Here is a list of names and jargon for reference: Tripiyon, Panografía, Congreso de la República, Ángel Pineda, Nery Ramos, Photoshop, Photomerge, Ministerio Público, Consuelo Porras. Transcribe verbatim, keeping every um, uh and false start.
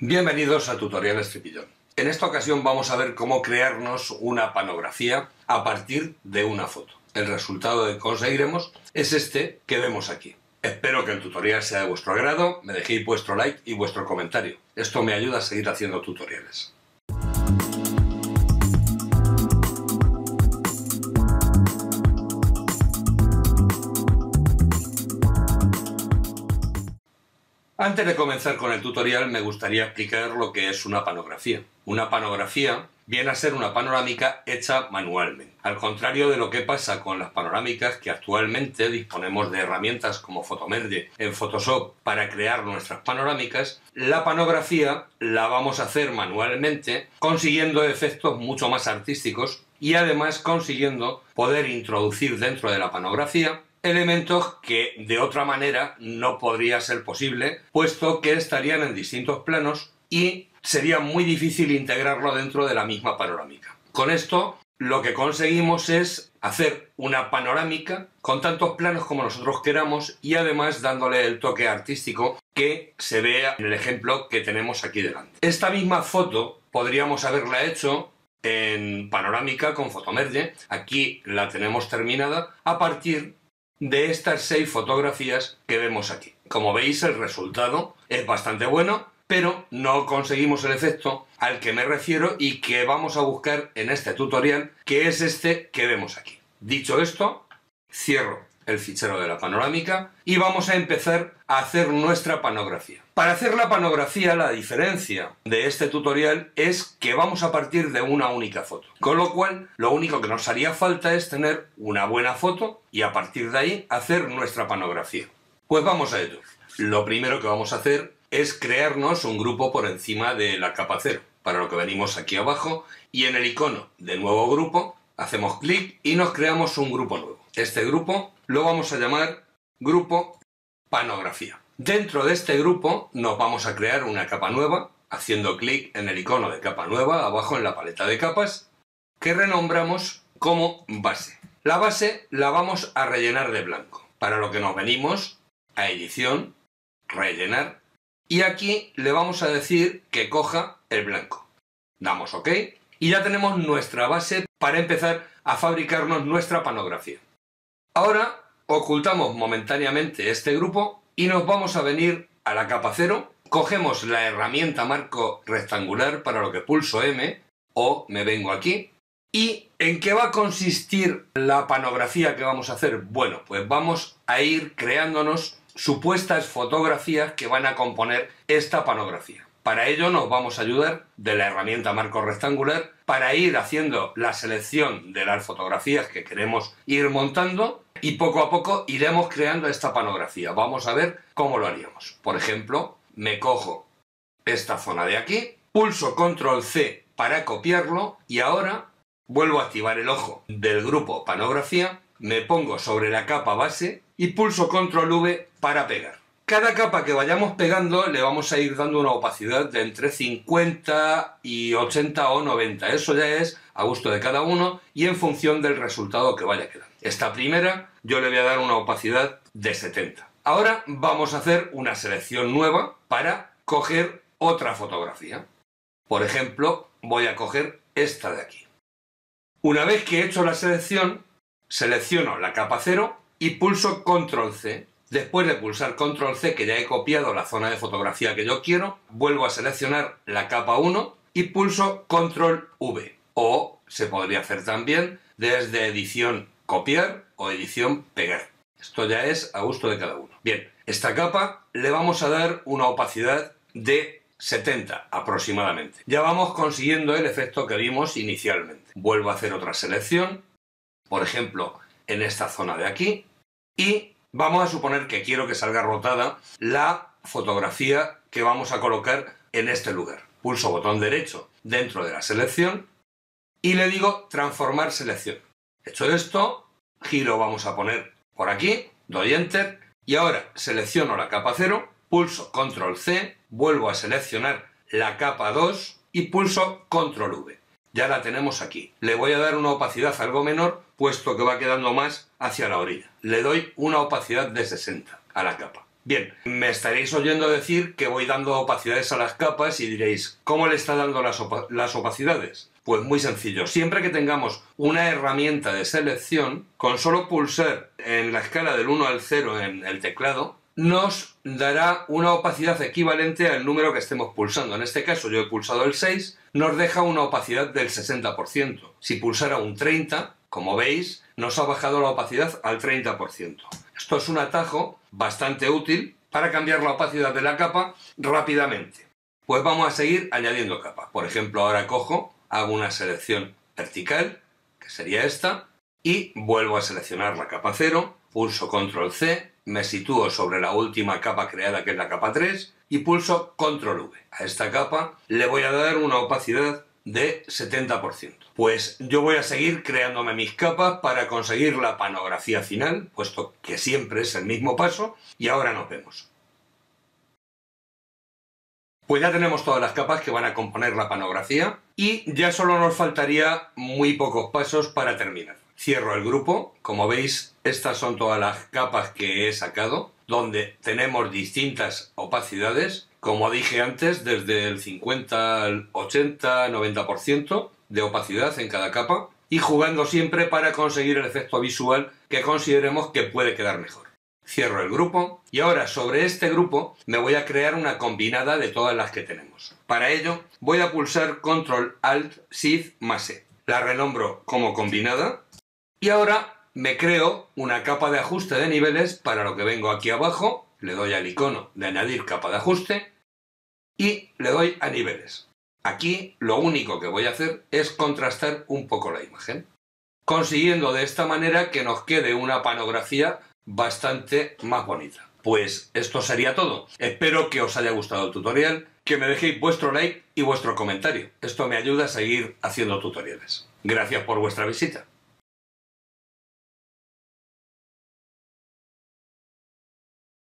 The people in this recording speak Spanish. Bienvenidos a Tutoriales Tripiyon. En esta ocasión vamos a ver cómo crearnos una panografía a partir de una foto. El resultado que conseguiremos es este que vemos aquí. Espero que el tutorial sea de vuestro agrado, me dejéis vuestro like y vuestro comentario. Esto me ayuda a seguir haciendo tutoriales. Antes de comenzar con el tutorial me gustaría explicar lo que es una panografía. Una panografía viene a ser una panorámica hecha manualmente. Al contrario de lo que pasa con las panorámicas, que actualmente disponemos de herramientas como Photomerge en Photoshop para crear nuestras panorámicas, la panografía la vamos a hacer manualmente, consiguiendo efectos mucho más artísticos y además consiguiendo poder introducir dentro de la panografía elementos que de otra manera no podría ser posible, puesto que estarían en distintos planos y sería muy difícil integrarlo dentro de la misma panorámica. Con esto lo que conseguimos es hacer una panorámica con tantos planos como nosotros queramos y además dándole el toque artístico que se vea en el ejemplo que tenemos aquí delante. Esta misma foto podríamos haberla hecho en panorámica con Photomerge. Aquí la tenemos terminada a partir de estas seis fotografías que vemos aquí. Como veis, el resultado es bastante bueno, pero no conseguimos el efecto al que me refiero y que vamos a buscar en este tutorial, que es este que vemos aquí. Dicho esto, cierro el fichero de la panorámica y vamos a empezar a hacer nuestra panografía. Para hacer la panografía, la diferencia de este tutorial es que vamos a partir de una única foto, con lo cual lo único que nos haría falta es tener una buena foto y a partir de ahí hacer nuestra panografía. Pues vamos a ello. Lo primero que vamos a hacer es crearnos un grupo por encima de la capa cero, para lo que venimos aquí abajo y en el icono de nuevo grupo hacemos clic y nos creamos un grupo nuevo. Este grupo lo vamos a llamar grupo panografía. Dentro de este grupo nos vamos a crear una capa nueva, haciendo clic en el icono de capa nueva, abajo en la paleta de capas, que renombramos como base. La base la vamos a rellenar de blanco, para lo que nos venimos a edición, rellenar, y aquí le vamos a decir que coja el blanco. Damos OK y ya tenemos nuestra base para empezar a fabricarnos nuestra panografía. Ahora ocultamos momentáneamente este grupo y nos vamos a venir a la capa cero, cogemos la herramienta marco rectangular, para lo que pulso M o me vengo aquí. ¿Y en qué va a consistir la panografía que vamos a hacer? Bueno, pues vamos a ir creándonos supuestas fotografías que van a componer esta panografía. Para ello nos vamos a ayudar de la herramienta marco rectangular para ir haciendo la selección de las fotografías que queremos ir montando. Y poco a poco iremos creando esta panografía. Vamos a ver cómo lo haríamos. Por ejemplo, me cojo esta zona de aquí, pulso control ce para copiarlo y ahora vuelvo a activar el ojo del grupo panografía, me pongo sobre la capa base y pulso control ve para pegar. Cada capa que vayamos pegando le vamos a ir dando una opacidad de entre cincuenta y ochenta o noventa. Eso ya es a gusto de cada uno y en función del resultado que vaya quedando. Esta primera yo le voy a dar una opacidad de setenta. Ahora vamos a hacer una selección nueva para coger otra fotografía. Por ejemplo, voy a coger esta de aquí. Una vez que he hecho la selección, selecciono la capa cero y pulso control ce. Después de pulsar control ce, que ya he copiado la zona de fotografía que yo quiero, vuelvo a seleccionar la capa uno y pulso control ve. O se podría hacer también desde edición copiar o edición pegar. Esto ya es a gusto de cada uno. Bien, esta capa le vamos a dar una opacidad de setenta aproximadamente. Ya vamos consiguiendo el efecto que vimos inicialmente. Vuelvo a hacer otra selección, por ejemplo, en esta zona de aquí y vamos a suponer que quiero que salga rotada la fotografía que vamos a colocar en este lugar. Pulso botón derecho dentro de la selección y le digo transformar selección. Hecho esto, giro, vamos a poner por aquí, doy enter y ahora selecciono la capa cero, pulso control ce, vuelvo a seleccionar la capa dos y pulso control ve. Ya la tenemos aquí. Le voy a dar una opacidad algo menor, puesto que va quedando más hacia la orilla. Le doy una opacidad de sesenta a la capa. Bien, me estaréis oyendo decir que voy dando opacidades a las capas y diréis, ¿cómo le está dando las, op las opacidades? Pues muy sencillo, siempre que tengamos una herramienta de selección, con solo pulsar en la escala del uno al cero en el teclado, nos dará una opacidad equivalente al número que estemos pulsando. En este caso yo he pulsado el seis, nos deja una opacidad del sesenta por ciento. Si pulsara un treinta, como veis, nos ha bajado la opacidad al treinta por ciento. Esto es un atajo bastante útil para cambiar la opacidad de la capa rápidamente. Pues vamos a seguir añadiendo capas. Por ejemplo, ahora cojo, hago una selección vertical, que sería esta, y vuelvo a seleccionar la capa cero, pulso control ce, me sitúo sobre la última capa creada, que es la capa tres, y pulso control ve. A esta capa le voy a dar una opacidad de setenta por ciento. Pues yo voy a seguir creándome mis capas para conseguir la panografía final, puesto que siempre es el mismo paso, y ahora nos vemos. Pues ya tenemos todas las capas que van a componer la panografía y ya solo nos faltaría muy pocos pasos para terminar. Cierro el grupo, como veis estas son todas las capas que he sacado, donde tenemos distintas opacidades. Como dije antes, desde el cincuenta al ochenta, noventa por ciento de opacidad en cada capa y jugando siempre para conseguir el efecto visual que consideremos que puede quedar mejor. Cierro el grupo y ahora sobre este grupo me voy a crear una combinada de todas las que tenemos. Para ello voy a pulsar control alt shift más e. La renombro como combinada y ahora me creo una capa de ajuste de niveles, para lo que vengo aquí abajo. Le doy al icono de añadir capa de ajuste y le doy a niveles. Aquí lo único que voy a hacer es contrastar un poco la imagen, consiguiendo de esta manera que nos quede una panografía bastante más bonita. Pues esto sería todo. Espero que os haya gustado el tutorial, que me dejéis vuestro like y vuestro comentario. Esto me ayuda a seguir haciendo tutoriales. Gracias por vuestra visita.